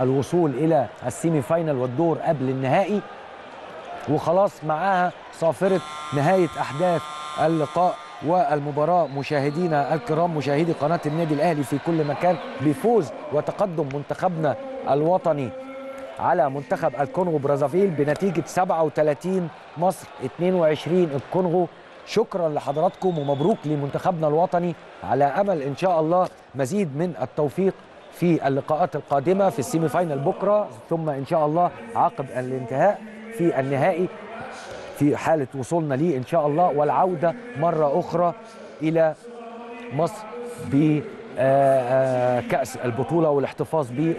الوصول إلى السيمي فاينال والدور قبل النهائي، وخلاص معاها صافرة نهاية أحداث اللقاء والمباراة. مشاهدينا الكرام، مشاهدي قناة النادي الأهلي في كل مكان، بفوز وتقدم منتخبنا الوطني على منتخب الكونغو برازافيل بنتيجة 37 مصر 22 الكونغو. شكرا لحضراتكم ومبروك لمنتخبنا الوطني، على أمل إن شاء الله مزيد من التوفيق في اللقاءات القادمة، في السيمي فاينال بكرة، ثم إن شاء الله عقب الانتهاء في النهائي في حالة وصولنا ليه إن شاء الله، والعودة مرة أخرى إلى مصر بكأس البطولة والاحتفاظ به.